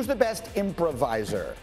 Who's the best improviser?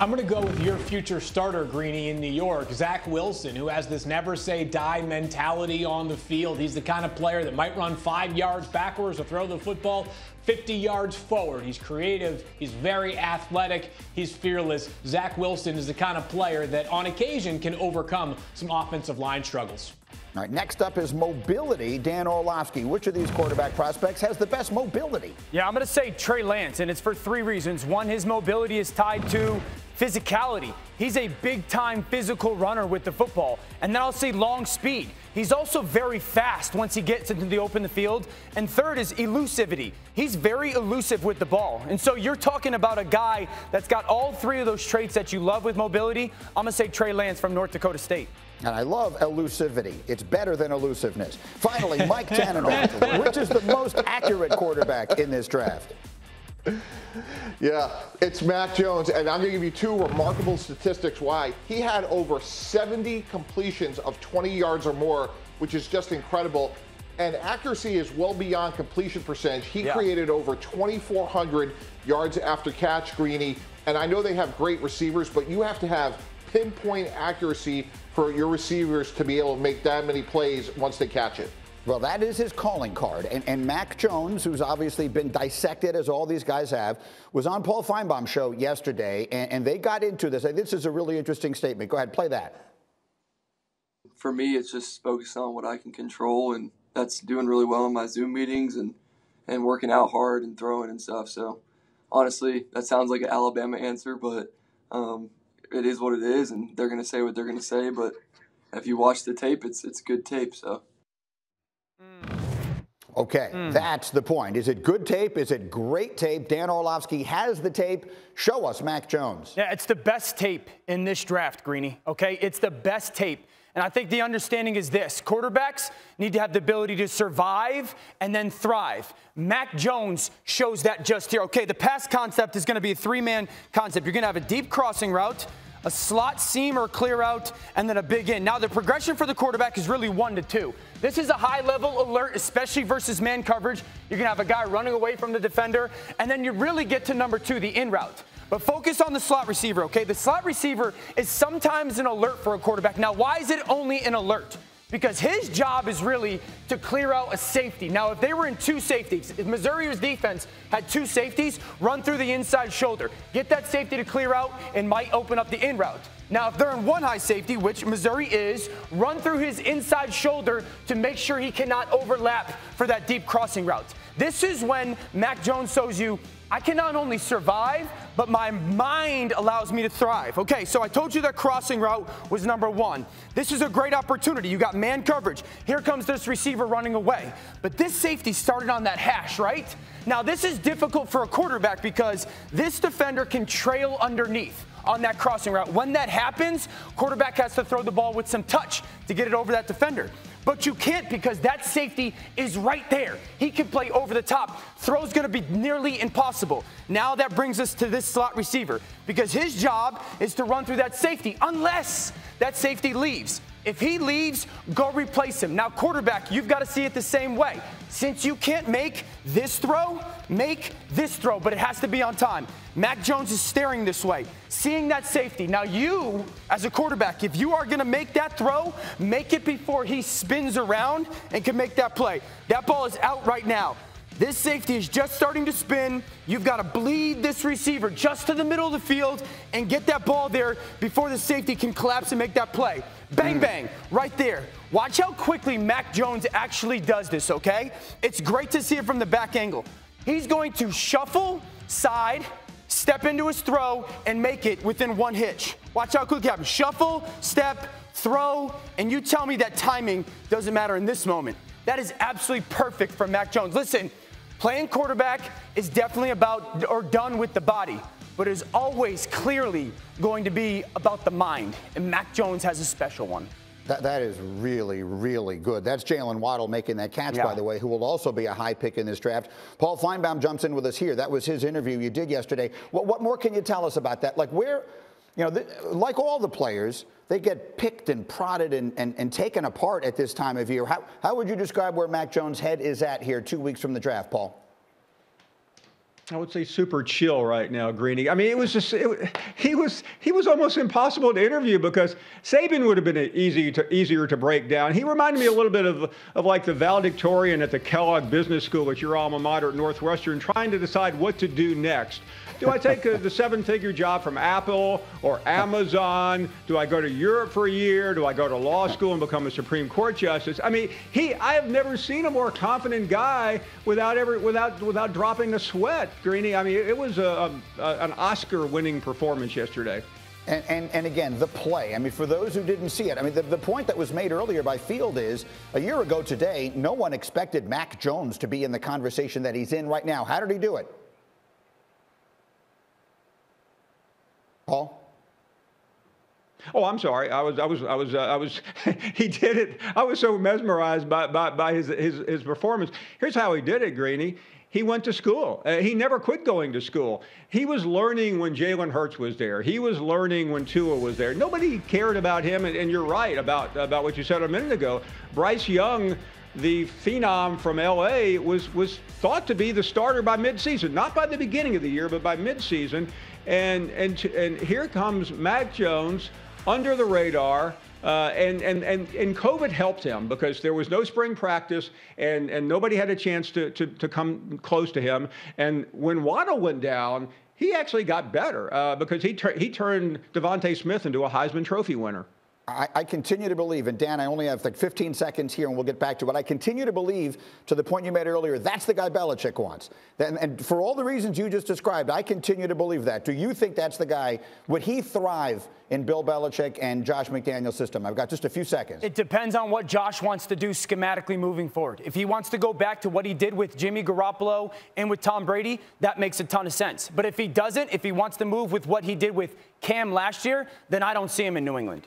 I'm going to go with your future starter, Greeny, in New York, Zach Wilson, who has this never-say-die mentality on the field. He's the kind of player that might run 5 yards backwards or throw the football 50 yards forward. He's creative. He's very athletic. He's fearless. Zach Wilson is the kind of player that, on occasion, can overcome some offensive line struggles. All right, next up is mobility. Dan Orlovsky, which of these quarterback prospects has the best mobility? Yeah, I'm going to say Trey Lance, and it's for three reasons. One, his mobility is tied to physicality. He's a big-time physical runner with the football. And then I'll say long speed. He's also very fast once he gets into the open field. And third is elusivity. He's very elusive with the ball. And so you're talking about a guy that's got all three of those traits that you love with mobility. I'm going to say Trey Lance from North Dakota State. And I love elusivity. It's better than elusiveness. Finally, Mike Tannenbaum, which is the most accurate quarterback in this draft? Yeah, it's Mac Jones, and I'm going to give you two remarkable statistics why. He had over 70 completions of 20 yards or more, which is just incredible. And accuracy is well beyond completion percentage. He created over 2,400 yards after catch, Greeny. And I know they have great receivers, but you have to have pinpoint accuracy for your receivers to be able to make that many plays once they catch it. Well, that is his calling card. And Mac Jones, who's obviously been dissected, as all these guys have, was on Paul Finebaum's show yesterday, and they got into this. This is a really interesting statement. Go ahead, play that. For me, it's just focusing on what I can control, and that's doing really well in my Zoom meetings and working out hard and throwing and stuff. So, honestly, that sounds like an Alabama answer, but it is what it is, and they're going to say what they're going to say. But if you watch the tape, it's good tape, so. Okay, that's the point. Is it good tape? Is it great tape? Dan Orlovsky has the tape. Show us Mac Jones. Yeah, it's the best tape in this draft, Greeny. Okay, it's the best tape. And I think the understanding is this. Quarterbacks need to have the ability to survive and then thrive. Mac Jones shows that just here. Okay, the pass concept is going to be a three-man concept. You're going to have a deep crossing route, a slot seam or clear out, and then a big in. Now, the progression for the quarterback is really 1 to 2. This is a high-level alert, especially versus man coverage. You're going to have a guy running away from the defender, and then you really get to number 2, the in route. But focus on the slot receiver, okay? The slot receiver is sometimes an alert for a quarterback. Now, why is it only an alert? Because his job is really to clear out a safety. Now, if they were in 2 safeties, if Missouri's defense had 2 safeties, run through the inside shoulder. Get that safety to clear out and might open up the in route. Now, if they're in 1 high safety, which Missouri is, run through his inside shoulder to make sure he cannot overlap for that deep crossing route. This is when Mac Jones shows you, I can not only survive, but my mind allows me to thrive. Okay, so I told you that crossing route was number 1. This is a great opportunity. You got man coverage. Here comes this receiver running away. But this safety started on that hash, right? Now, this is difficult for a quarterback because this defender can trail underneath on that crossing route. When that happens, quarterback has to throw the ball with some touch to get it over that defender. But you can't because that safety is right there. He can play over the top. Throw's going to be nearly impossible. Now that brings us to this slot receiver because his job is to run through that safety unless that safety leaves. If he leaves, go replace him. Now, quarterback, you've got to see it the same way. Since you can't make this throw, make this throw, but it has to be on time. Mac Jones is staring this way, seeing that safety. Now, you, as a quarterback, if you are going to make that throw, make it before he spins around and can make that play. That ball is out right now. This safety is just starting to spin. You've got to bleed this receiver just to the middle of the field and get that ball there before the safety can collapse and make that play. Bang, bang, right there. Watch how quickly Mac Jones actually does this, okay? It's great to see it from the back angle. He's going to shuffle, side, step into his throw, and make it within 1 hitch. Watch how quick it happens. Shuffle, step, throw, and you tell me that timing doesn't matter in this moment. That is absolutely perfect for Mac Jones. Listen. Playing quarterback is definitely about or done with the body, but is always clearly going to be about the mind. And Mac Jones has a special one. That is really, really good. That's Jaylen Waddle making that catch, by the way, who will also be a high pick in this draft. Paul Finebaum jumps in with us here. That was his interview you did yesterday. What more can you tell us about that? Like where, you know, like all the players, they get picked and prodded and taken apart at this time of year. How would you describe where Mac Jones' head is at here 2 weeks from the draft, Paul? I would say super chill right now, Greeny. I mean, it was just he was almost impossible to interview because Saban would have been easier to break down. He reminded me a little bit of like the valedictorian at the Kellogg Business School at your alma mater at Northwestern, trying to decide what to do next. Do I take the seven-figure job from Apple or Amazon? Do I go to Europe for a year? Do I go to law school and become a Supreme Court justice? I mean, I have never seen a more confident guy without dropping a sweat. Greeny, I mean, it was an Oscar-winning performance yesterday. And again, the play. I mean, for those who didn't see it, I mean, the point that was made earlier by Field is, a year ago today, no one expected Mac Jones to be in the conversation that he's in right now. How did he do it? Paul? Oh, I'm sorry. I was. He did it. I was so mesmerized by his performance. Here's how he did it, Greeny. He went to school. He never quit going to school. He was learning when Jalen Hurts was there. He was learning when Tua was there. Nobody cared about him, and you're right about what you said a minute ago. Bryce Young, the phenom from L.A., was thought to be the starter by midseason, not by the beginning of the year, but by midseason. And here comes Mac Jones under the radar. And COVID helped him because there was no spring practice and nobody had a chance to come close to him. And when Waddle went down, he actually got better because he turned Devontae Smith into a Heisman Trophy winner. I continue to believe, and Dan, I only have like 15 seconds here and we'll get back to it. I continue to believe, to the point you made earlier, that's the guy Belichick wants. And for all the reasons you just described, I continue to believe that. Do you think that's the guy? Would he thrive in Bill Belichick and Josh McDaniels' system? I've got just a few seconds. It depends on what Josh wants to do schematically moving forward. If he wants to go back to what he did with Jimmy Garoppolo and with Tom Brady, that makes a ton of sense. But if he doesn't, if he wants to move with what he did with Cam last year, then I don't see him in New England.